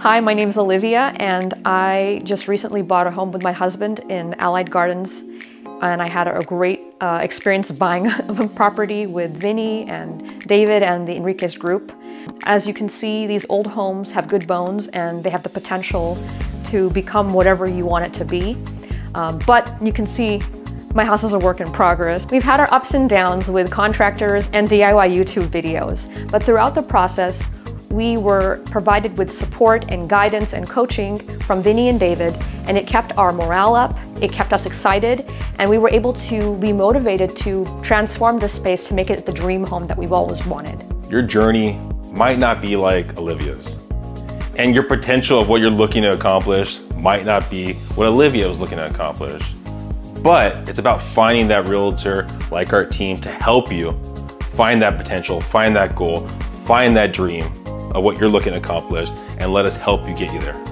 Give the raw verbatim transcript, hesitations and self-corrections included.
Hi, my name is Olivia and I just recently bought a home with my husband in Allied Gardens, and I had a great uh, experience buying a property with Vinnie and David and the Enriquez Group. As you can see, these old homes have good bones and they have the potential to become whatever you want it to be. Um, but you can see my house is a work in progress. We've had our ups and downs with contractors and D I Y YouTube videos, but throughout the process, we were provided with support and guidance and coaching from Vinnie and David, and it kept our morale up, it kept us excited, and we were able to be motivated to transform this space to make it the dream home that we've always wanted. Your journey might not be like Olivia's, and your potential of what you're looking to accomplish might not be what Olivia was looking to accomplish, but it's about finding that realtor like our team to help you find that potential, find that goal, find that dream of what you're looking to accomplish, and let us help you get you there.